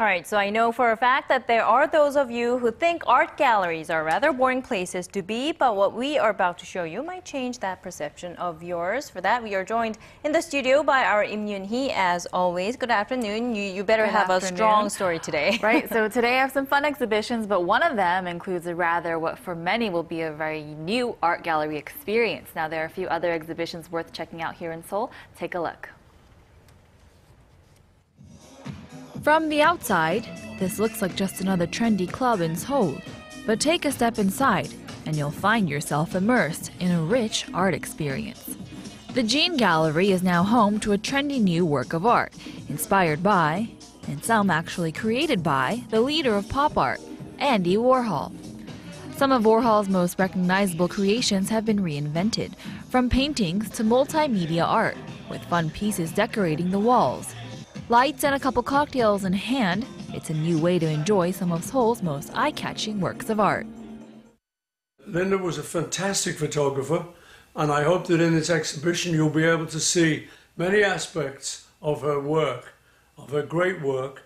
All right, so I know for a fact that there are those of you who think art galleries are rather boring places to be, but what we are about to show you might change that perception of yours. For that, we are joined in the studio by our Im Yun-hee, as always. Good afternoon. You better have a strong story today. Right, so today I have some fun exhibitions, but one of them includes a rather, what for many will be a very new art gallery experience. Now, there are a few other exhibitions worth checking out here in Seoul. Take a look. From the outside, this looks like just another trendy club in Seoul. But take a step inside, and you'll find yourself immersed in a rich art experience. The Jean Gallery is now home to a trendy new work of art, inspired by, and some actually created by, the leader of pop art, Andy Warhol. Some of Warhol's most recognizable creations have been reinvented, from paintings to multimedia art, with fun pieces decorating the walls. Lights and a couple cocktails in hand, it's a new way to enjoy some of Seoul's most eye-catching works of art. Linda was a fantastic photographer, and I hope that in this exhibition you'll be able to see many aspects of her work, of her great work.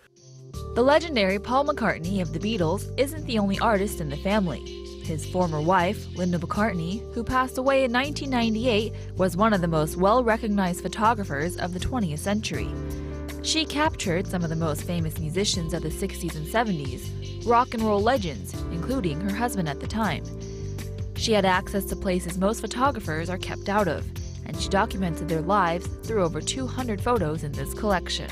The legendary Paul McCartney of The Beatles isn't the only artist in the family. His former wife, Linda McCartney, who passed away in 1998, was one of the most well-recognized photographers of the 20th century. She captured some of the most famous musicians of the 60s and 70s, rock and roll legends, including her husband at the time. She had access to places most photographers are kept out of, and she documented their lives through over 200 photos in this collection.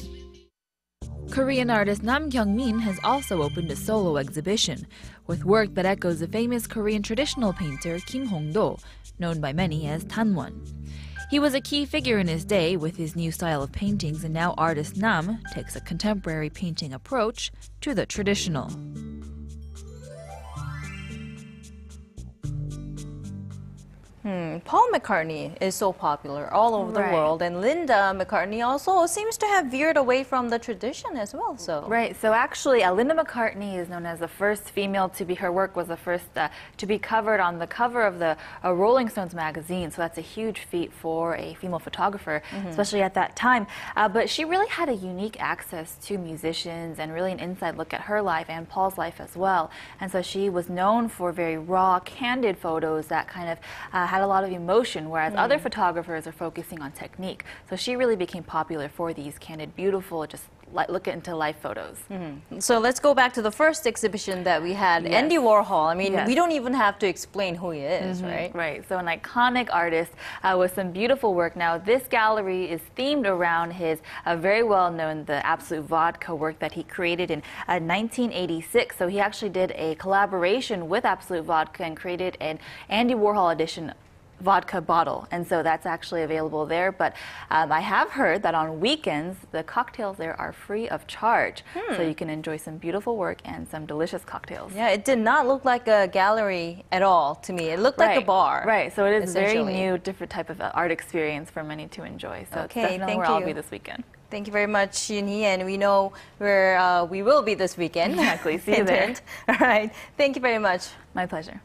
Korean artist Nam Kyung-min has also opened a solo exhibition, with work that echoes the famous Korean traditional painter Kim Hong-do, known by many as Danwon. He was a key figure in his day with his new style of paintings, and now artist Nam takes a contemporary painting approach to the traditional. Paul McCartney is so popular all over the world, and Linda McCartney also seems to have veered away from the tradition as well. So actually, Linda McCartney is known as the first female to be. Her work was the first to be covered on the cover of the Rolling Stones magazine. So that's a huge feat for a female photographer, especially at that time. But she really had a unique access to musicians and really an inside look at her life and Paul's life as well. And so she was known for very raw, candid photos that kind of had a lot of emotion, whereas other photographers are focusing on technique. So she really became popular for these candid, beautiful, just look into life photos. So let's go back to the first exhibition that we had, Andy Warhol. I mean, we don't even have to explain who he is, right? Right. So an iconic artist with some beautiful work. Now, this gallery is themed around his very well-known, the Absolute Vodka work that he created in 1986. So he actually did a collaboration with Absolute Vodka and created an Andy Warhol edition vodka bottle, and so that's actually available there. But I have heard that on weekends the cocktails there are free of charge, so you can enjoy some beautiful work and some delicious cocktails. Yeah, it did not look like a gallery at all to me. It looked like a bar. Right, so it is very new, different type of art experience for many to enjoy. So it's definitely where I'll be this weekend. Thank you very much, Yun-hee, and we know where we will be this weekend. Exactly, see you there. All right, thank you very much. My pleasure.